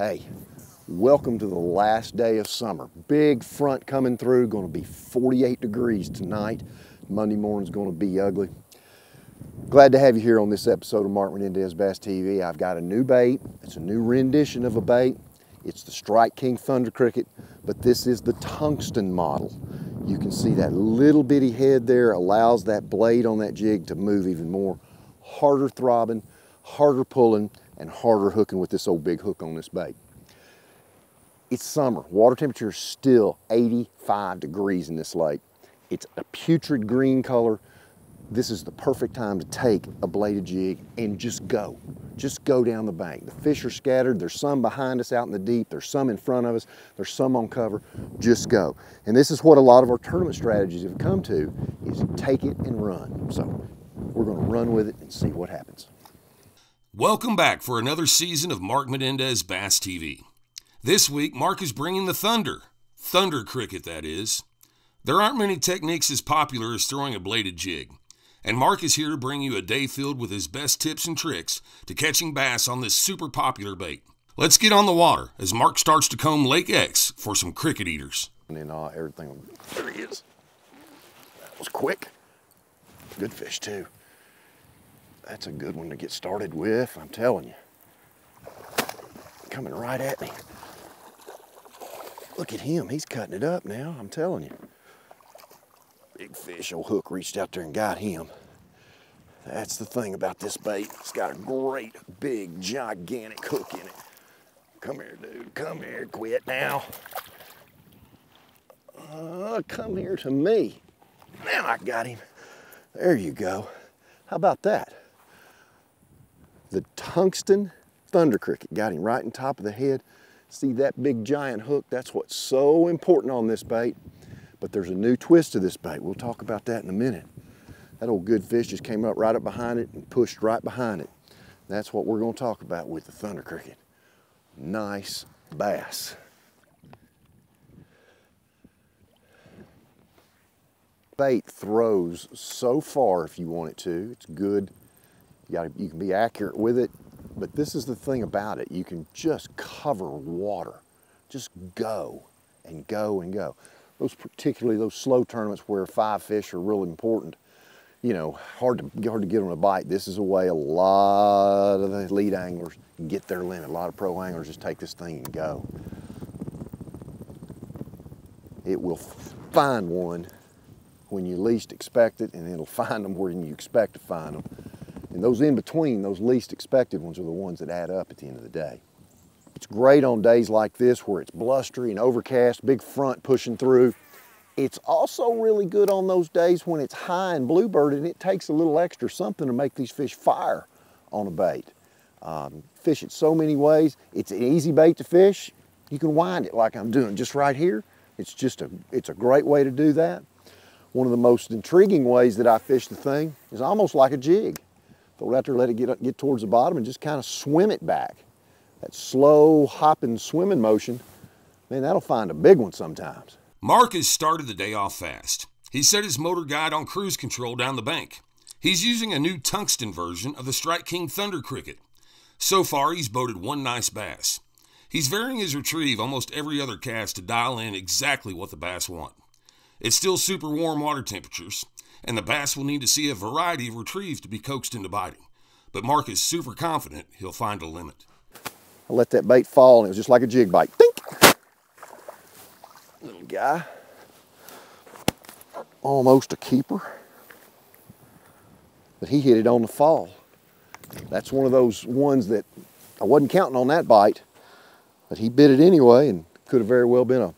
Hey, welcome to the last day of summer. Big front coming through, gonna be 48 degrees tonight. Monday morning's gonna be ugly. Glad to have you here on this episode of Mark Menendez Bass TV. I've got a new bait. It's a new rendition of a bait. It's the Strike King Thunder Cricket, but this is the tungsten model. You can see that little bitty head there allows that blade on that jig to move even more. Harder throbbing, harder pulling, and harder hooking with this old big hook on this bait. It's summer. Water temperature is still 85 degrees in this lake. It's a putrid green color. This is the perfect time to take a bladed jig and just go. Just go down the bank. The fish are scattered. There's some behind us out in the deep. There's some in front of us. There's some on cover. Just go. And this is what a lot of our tournament strategies have come to, is take it and run. So we're going to run with it and see what happens. Welcome back for another season of Mark Menendez Bass TV. This week, Mark is bringing the thunder cricket, that is. There aren't many techniques as popular as throwing a bladed jig, and Mark is here to bring you a day filled with his best tips and tricks to catching bass on this super popular bait. Let's get on the water as Mark starts to comb Lake X for some cricket eaters. And then everything, there he is. That was quick. Good fish too. That's a good one to get started with, I'm telling you. Coming right at me. Look at him, he's cutting it up now, I'm telling you. Big fish, old hook reached out there and got him. That's the thing about this bait. It's got a great, big, gigantic hook in it. Come here, dude, come here, quit now. Come here to me. Now I got him. There you go. How about that? The Tungsten Thunder Cricket got him right in top of the head. See that big giant hook? That's what's so important on this bait. But there's a new twist to this bait. We'll talk about that in a minute. That old good fish just came up right up behind it and pushed right behind it. That's what we're going to talk about with the Thunder Cricket. Nice bass. Bait throws so far if you want it to. It's good. You can be accurate with it. But this is the thing about it. You can just cover water. Just go and go and go. Those, particularly those slow tournaments where five fish are really important, you know, hard to get on a bite. This is a way a lot of the lead anglers can get their limit. A lot of pro anglers just take this thing and go. It will find one when you least expect it, and it'll find them when you expect to find them. And those in between, those least expected ones, are the ones that add up at the end of the day. It's great on days like this where it's blustery and overcast, big front pushing through. It's also really good on those days when it's high and bluebird, and it takes a little extra something to make these fish fire on a bait. Fish it so many ways. It's an easy bait to fish. You can wind it like I'm doing just right here. It's just it's a great way to do that. One of the most intriguing ways that I fish the thing is almost like a jig. Throw it out there, let it get towards the bottom and just kind of swim it back. That slow hopping, swimming motion, man, that'll find a big one sometimes. Mark has started the day off fast. He set his motor guide on cruise control down the bank. He's using a new tungsten version of the Strike King Thunder Cricket. So far, he's boated one nice bass. He's varying his retrieve almost every other cast to dial in exactly what the bass want. It's still super warm water temperatures, and the bass will need to see a variety of retrieves to be coaxed into biting. But Mark is super confident he'll find a limit. I let that bait fall, and it was just like a jig bite. Dink! Little guy. Almost a keeper. But he hit it on the fall. That's one of those ones that I wasn't counting on that bite, but he bit it anyway, and could have very well been a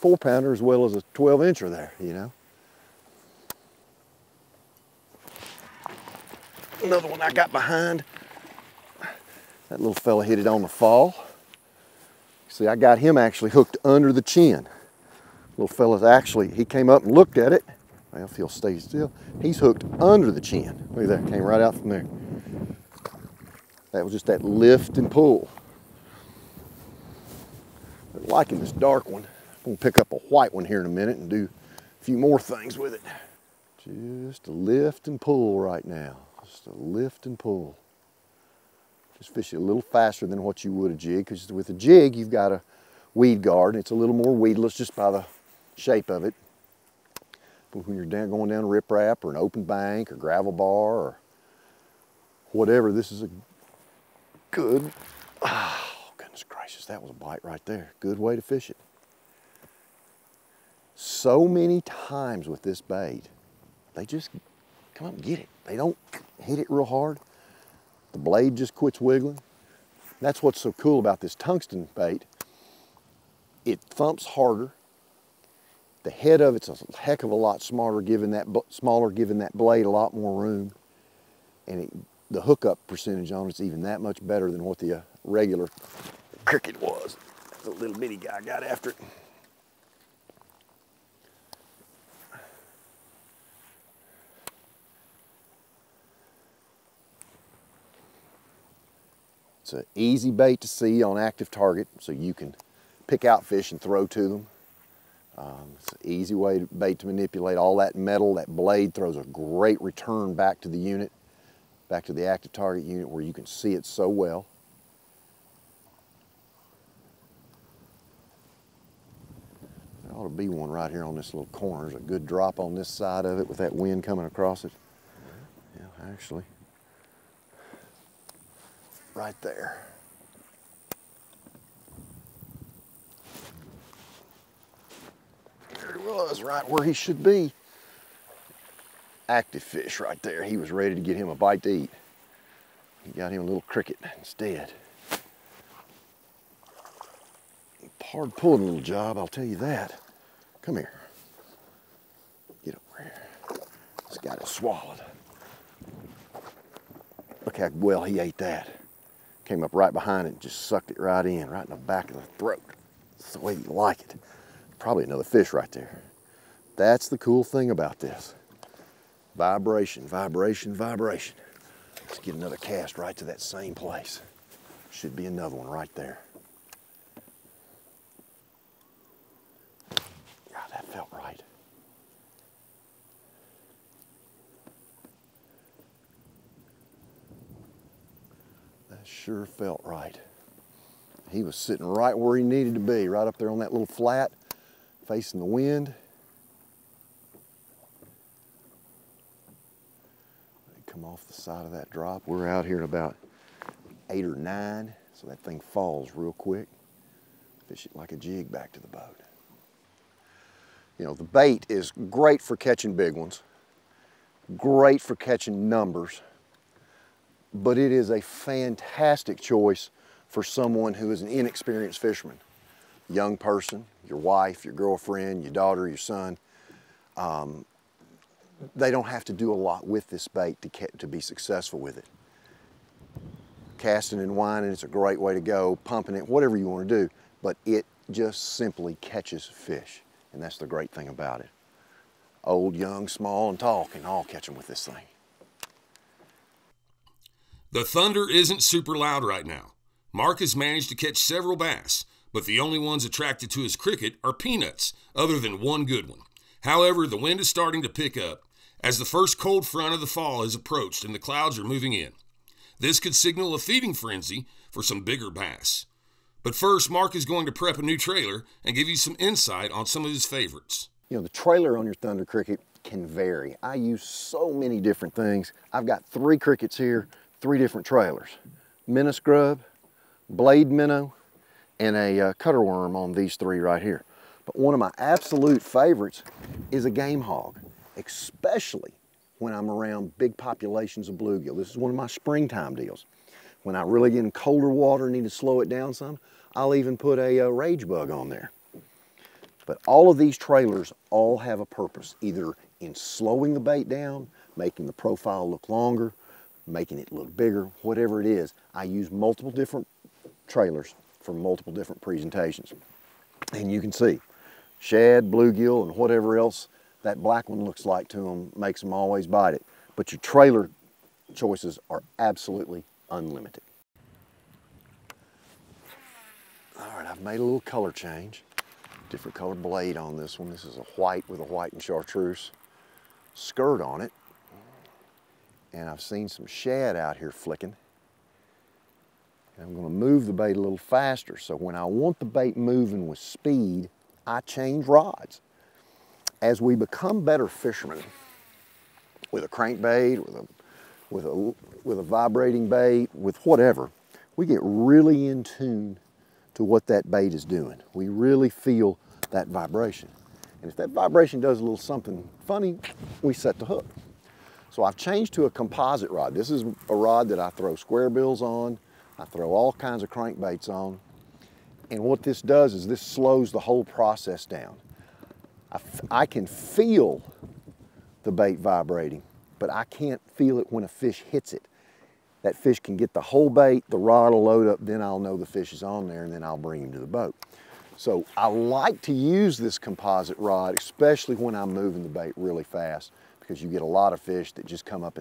4-pounder as well as a 12-incher there, you know. Another one I got behind. That little fella hit it on the fall. See, I got him actually hooked under the chin. Little fella's actually, he came up and looked at it. Well, if he'll stay still, he's hooked under the chin. Look at that, came right out from there. That was just that lift and pull. But liking this dark one. I'm gonna pick up a white one here in a minute and do a few more things with it. Just a lift and pull right now. Just a lift and pull. Just fish it a little faster than what you would a jig, because with a jig, you've got a weed guard. It's a little more weedless just by the shape of it. But when you're going down a riprap or an open bank or gravel bar or whatever, this is a good, oh, goodness gracious, that was a bite right there. Good way to fish it. So many times with this bait, they just come up and get it. They don't hit it real hard. The blade just quits wiggling. That's what's so cool about this tungsten bait. It thumps harder. The head of it's a heck of a lot smarter, giving that blade a lot more room. And the hookup percentage on it's even that much better than what the regular cricket was. The little bitty guy got after it. It's an easy bait to see on active target, so you can pick out fish and throw to them. It's an easy way to bait to manipulate all that metal. That blade throws a great return back to the unit, back to the active target unit where you can see it so well. There ought to be one right here on this little corner. There's a good drop on this side of it with that wind coming across it. Yeah, actually. Right there. There he was, right where he should be. Active fish right there. He was ready to get him a bite to eat. He got him a little cricket instead. Hard pulling little job, I'll tell you that. Come here. Get over here. This guy just swallowed. Look how well he ate that. Came up right behind it and just sucked it right in, right in the back of the throat. That's the way you like it. Probably another fish right there. That's the cool thing about this. Vibration, vibration, vibration. Let's get another cast right to that same place. Should be another one right there. God, that felt right. Sure felt right. He was sitting right where he needed to be, right up there on that little flat, facing the wind. They come off the side of that drop. We're out here at about 8 or 9, so that thing falls real quick. Fish it like a jig back to the boat. You know, the bait is great for catching big ones, great for catching numbers, but it is a fantastic choice for someone who is an inexperienced fisherman. Young person, your wife, your girlfriend, your daughter, your son. They don't have to do a lot with this bait to be successful with it. Casting and winding, it's a great way to go. Pumping it, whatever you want to do, but it just simply catches fish. And that's the great thing about it. Old, young, small, and tall can all catch them with this thing. The thunder isn't super loud right now. Mark has managed to catch several bass, but the only ones attracted to his cricket are peanuts, other than one good one. However, the wind is starting to pick up as the first cold front of the fall has approached and the clouds are moving in. This could signal a feeding frenzy for some bigger bass. But first, Mark is going to prep a new trailer and give you some insight on some of his favorites. You know, the trailer on your Thunder Cricket can vary. I use so many different things. I've got 3 crickets here. 3 different trailers, minnow scrub, blade minnow, and a cutter worm on these 3 right here. But one of my absolute favorites is a Game Hawg, especially when I'm around big populations of bluegill. This is one of my springtime deals. When I really get in colder water and need to slow it down some, I'll even put a rage bug on there. But all of these trailers all have a purpose, either in slowing the bait down, making the profile look longer, making it look bigger, whatever it is. I use multiple different trailers for multiple different presentations. And you can see shad, bluegill, and whatever else that black one looks like to them makes them always bite it. But your trailer choices are absolutely unlimited. All right, I've made a little color change. Different color blade on this one. This is a white with a white and chartreuse skirt on it. And I've seen some shad out here flicking. and I'm going to move the bait a little faster. So when I want the bait moving with speed, I change rods. As we become better fishermen, with a crankbait, with a vibrating bait, with whatever, we get really in tune to what that bait is doing. We really feel that vibration. And if that vibration does a little something funny, we set the hook. So I've changed to a composite rod. This is a rod that I throw square bills on. I throw all kinds of crankbaits on. And what this does is this slows the whole process down. I can feel the bait vibrating, but I can't feel it when a fish hits it. That fish can get the whole bait, the rod will load up, then I'll know the fish is on there, and then I'll bring him to the boat. So I like to use this composite rod, especially when I'm moving the bait really fast, because you get a lot of fish that just come up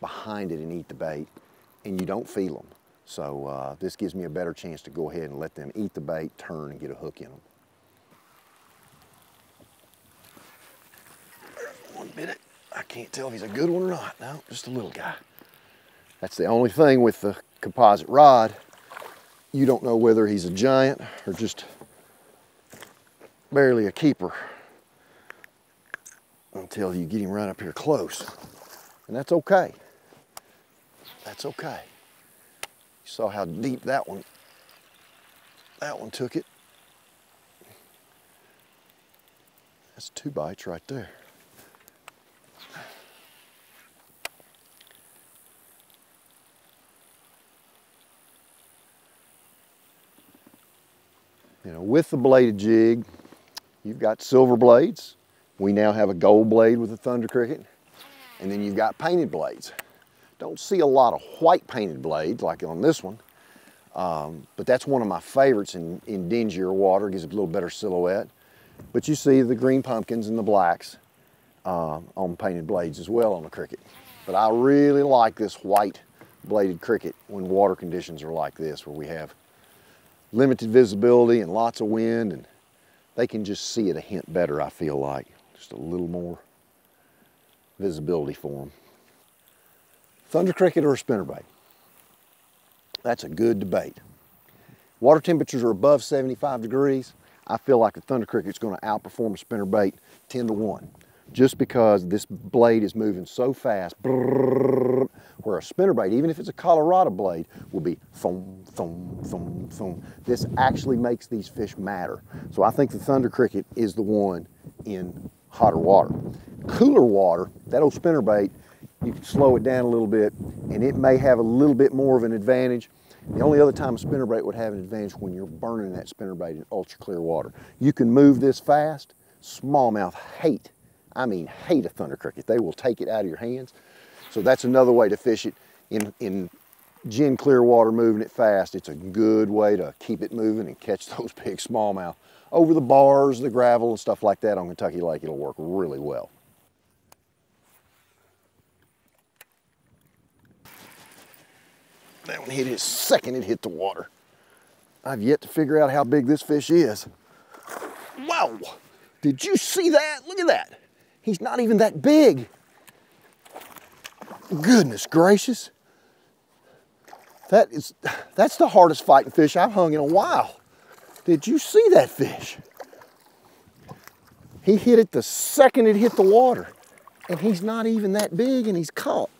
behind it and eat the bait, and you don't feel them. So this gives me a better chance to go ahead and let them eat the bait, turn, and get a hook in them. One minute. I can't tell if he's a good one or not. No, just a little guy. That's the only thing with the composite rod. You don't know whether he's a giant or just barely a keeper until you get him right up here close. And that's okay. That's okay. You saw how deep that one took it. That's two bites right there. You know, with the bladed jig, you've got silver blades. We now have a gold blade with the Thunder Cricket. And then you've got painted blades. Don't see a lot of white painted blades like on this one. But that's one of my favorites in dingier water. Gives it a little better silhouette. But you see the green pumpkins and the blacks on painted blades as well on the Cricket. But I really like this white bladed Cricket when water conditions are like this, where we have limited visibility and lots of wind, and they can just see it a hint better, I feel like. Just a little more visibility for them. Thunder Cricket or a spinnerbait? That's a good debate. Water temperatures are above 75 degrees. I feel like a Thunder Cricket's going to outperform a spinnerbait 10-to-1, just because this blade is moving so fast, where a spinnerbait, even if it's a Colorado blade, will be thump, thump, thump, thump. This actually makes these fish matter. So I think the Thunder Cricket is the one in hotter water. Cooler water, that old spinnerbait, you can slow it down a little bit, and it may have a little bit more of an advantage. The only other time a spinnerbait would have an advantage, when you're burning that spinnerbait in ultra clear water. You can move this fast. Smallmouth hate, I mean hate a Thunder Cricket. They will take it out of your hands. So that's another way to fish it in gin clear water, moving it fast. It's a good way to keep it moving and catch those big smallmouth. Over the bars, the gravel, and stuff like that on Kentucky Lake, it'll work really well. That one hit his second it hit the water. I've yet to figure out how big this fish is. Wow, did you see that? Look at that. He's not even that big. Goodness gracious. That's the hardest fighting fish I've hung in a while. Did you see that fish? He hit it the second it hit the water. And he's not even that big, and he's caught.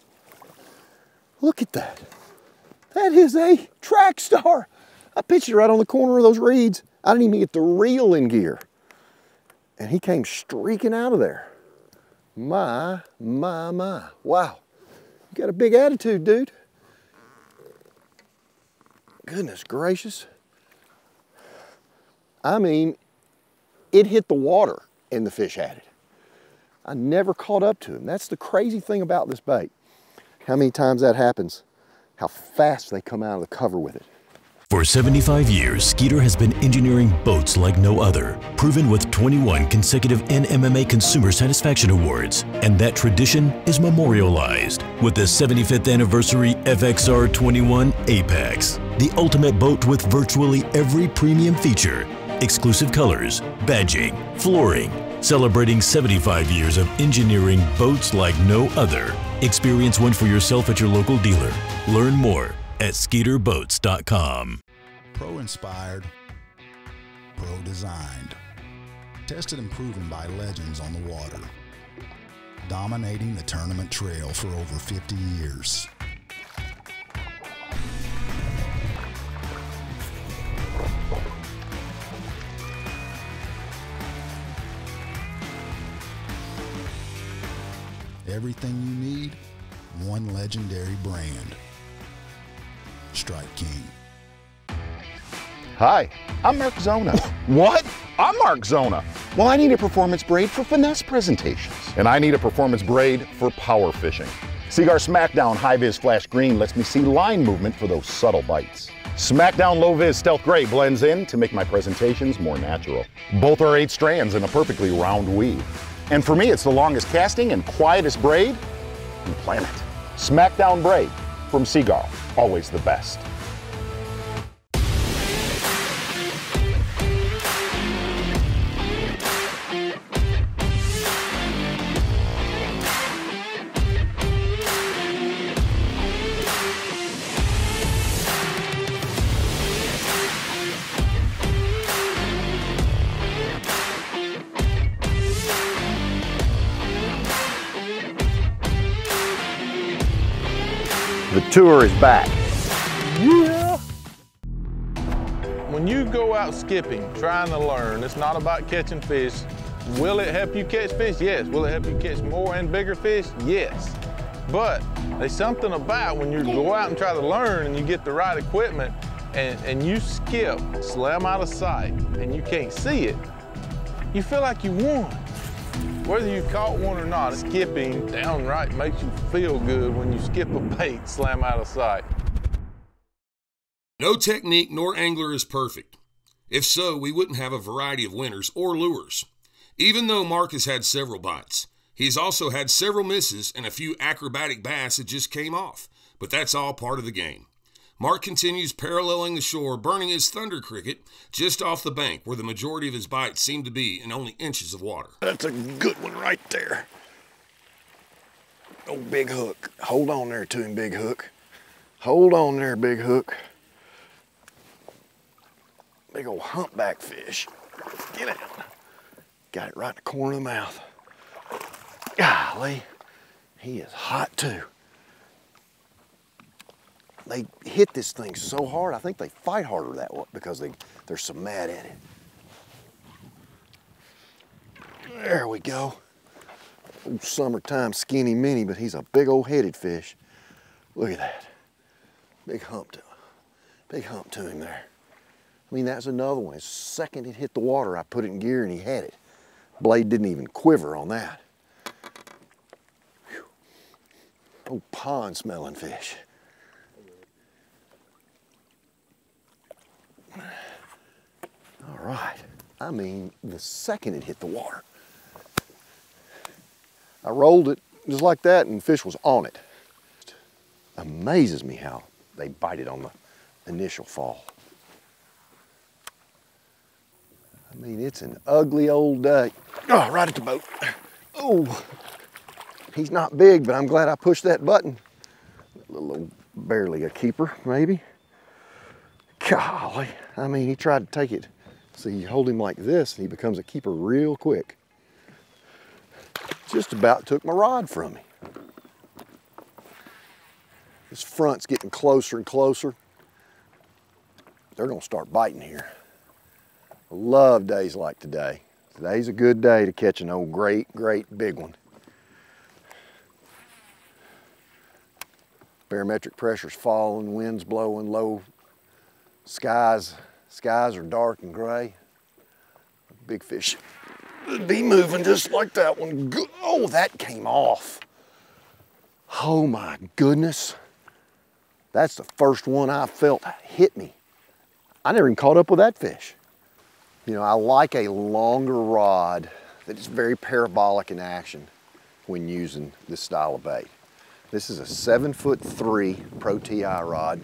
Look at that. That is a track star. I pitched it right on the corner of those reeds. I didn't even get the reel in gear. And he came streaking out of there. My, my, my. Wow. You got a big attitude, dude. Goodness gracious. I mean, it hit the water and the fish had it. I never caught up to him. That's the crazy thing about this bait. How many times that happens, how fast they come out of the cover with it. For 75 years, Skeeter has been engineering boats like no other, proven with 21 consecutive NMMA Consumer Satisfaction Awards, and that tradition is memorialized with the 75th anniversary FXR21 Apex, the ultimate boat with virtually every premium feature, exclusive colors, badging, flooring, celebrating 75 years of engineering boats like no other. Experience one for yourself at your local dealer. Learn more at SkeeterBoats.com. Pro-inspired, pro-designed. Tested and proven by legends on the water. Dominating the tournament trail for over 50 years. Everything you need, one legendary brand. Strike King. Hi, I'm Mark Zona. What? I'm Mark Zona. Well, I need a performance braid for finesse presentations. And I need a performance braid for power fishing. Seaguar SmackDown High Viz Flash Green lets me see line movement for those subtle bites. SmackDown Low Viz Stealth Gray blends in to make my presentations more natural. Both are 8 strands in a perfectly round weave. And for me, it's the longest casting and quietest braid on the planet. SmackDown Braid from Seaguar, always the best. The tour is back. Yeah. When you go out skipping, trying to learn, it's not about catching fish. Will it help you catch fish? Yes. Will it help you catch more and bigger fish? Yes. But there's something about when you go out and try to learn and you get the right equipment and you skip, slam out of sight, and you can't see it, you feel like you won. Whether you caught one or not, skipping downright makes you feel good when you skip a bait, slam out of sight. No technique nor angler is perfect. If so, we wouldn't have a variety of winners or lures. Even though Mark has had several bites, he's also had several misses and a few acrobatic bass that just came off, but that's all part of the game. Mark continues paralleling the shore, burning his thunder cricket just off the bank where the majority of his bites seem to be in only inches of water. That's a good one right there. Oh, big hook. Hold on there to him, big hook. Hold on there, big hook. Big old humpback fish. Get out. Got it right in the corner of the mouth. Golly, he is hot too. They hit this thing so hard, I think they fight harder that way because they're so mad at it. There we go. Old summertime skinny mini, but he's a big old headed fish. Look at that. Big hump to him there. I mean, that's another one. The second it hit the water, I put it in gear and he had it. Blade didn't even quiver on that. Whew. Old pond smelling fish. All right, I mean, the second it hit the water, I rolled it just like that and the fish was on it. It amazes me how they bite it on the initial fall. I mean, it's an ugly old day. Oh, right at the boat. Oh, he's not big, but I'm glad I pushed that button. A little, barely a keeper, maybe. Golly, I mean, he tried to take it. So you hold him like this and he becomes a keeper real quick. Just about took my rod from me. This front's getting closer and closer. They're gonna start biting here. I love days like today. Today's a good day to catch an old great big one. Barometric pressure's falling, winds blowing low. Skies are dark and gray. Big fish would be moving just like that one. Oh, that came off. Oh my goodness. That's the first one I felt hit me. I never even caught up with that fish. You know, I like a longer rod that is very parabolic in action when using this style of bait. This is a 7'3" Pro TI rod.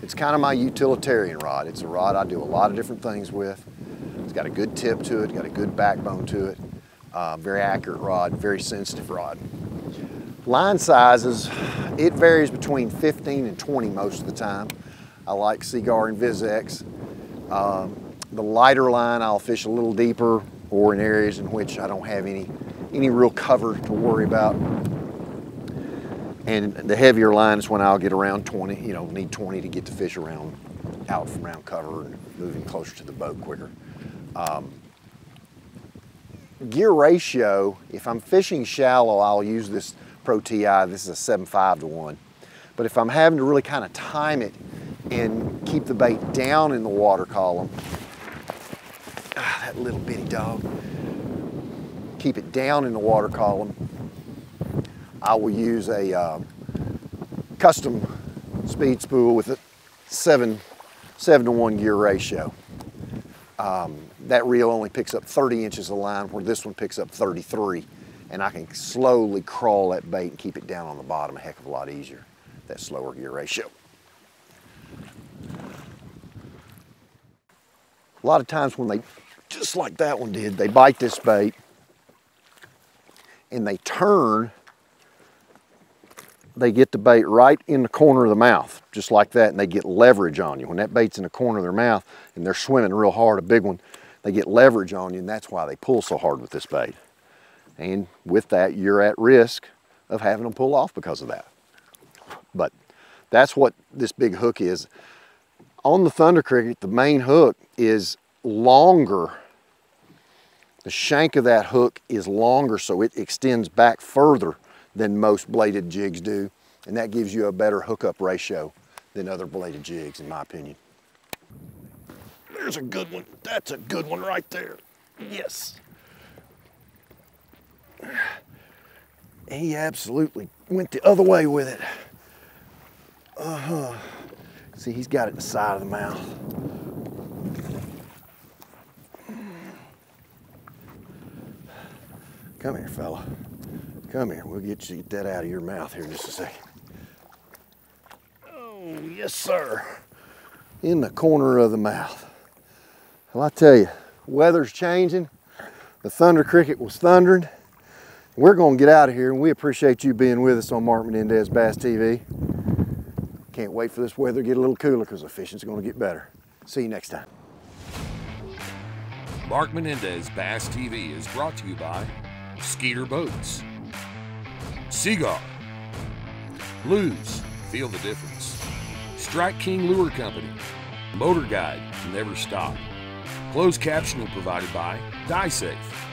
It's kind of my utilitarian rod. It's a rod I do a lot of different things with. It's got a good tip to it, got a good backbone to it. Very accurate rod, very sensitive rod. Line sizes, it varies between 15 and 20 most of the time. I like Seaguar Invis-X. The lighter line, I'll fish a little deeper or in areas in which I don't have any real cover to worry about. And the heavier line is when I'll get around 20, you know, need 20 to get the fish around, out from around cover and moving closer to the boat quicker. Gear ratio, if I'm fishing shallow, I'll use this Pro TI. This is a 7.5 to 1. But if I'm having to really kind of time it and keep the bait down in the water column, that little bitty dog, keep it down in the water column, I will use a custom speed spool with a 7 to 1 gear ratio. That reel only picks up 30 inches of line, where this one picks up 33, and I can slowly crawl that bait and keep it down on the bottom a heck of a lot easier, that slower gear ratio. A lot of times when they, just like that one did, they bite this bait and they turn, they get the bait right in the corner of the mouth, just like that, and they get leverage on you. When that bait's in the corner of their mouth and they're swimming real hard, a big one, they get leverage on you, and that's why they pull so hard with this bait. And with that, you're at risk of having them pull off because of that. But that's what this big hook is. On the Thunder Cricket, the main hook is longer. The shank of that hook is longer, so it extends back further than most bladed jigs do, and that gives you a better hookup ratio than other bladed jigs, in my opinion. There's a good one. That's a good one right there. Yes. He absolutely went the other way with it. Uh-huh. See, he's got it in the side of the mouth. Come here, fella. Come here, we'll get you, get that out of your mouth here in just a second. Oh, yes, sir. In the corner of the mouth. Well, I tell you, weather's changing. The Thunder Cricket was thundering. We're gonna get out of here, and we appreciate you being with us on Mark Menendez Bass TV. Can't wait for this weather to get a little cooler, because the fishing's gonna get better. See you next time. Mark Menendez Bass TV is brought to you by Skeeter Boats, Seaguar, Lews, feel the difference, Strike King Lure Company, Motor Guide, never stop. Closed captioning provided by DieSafe.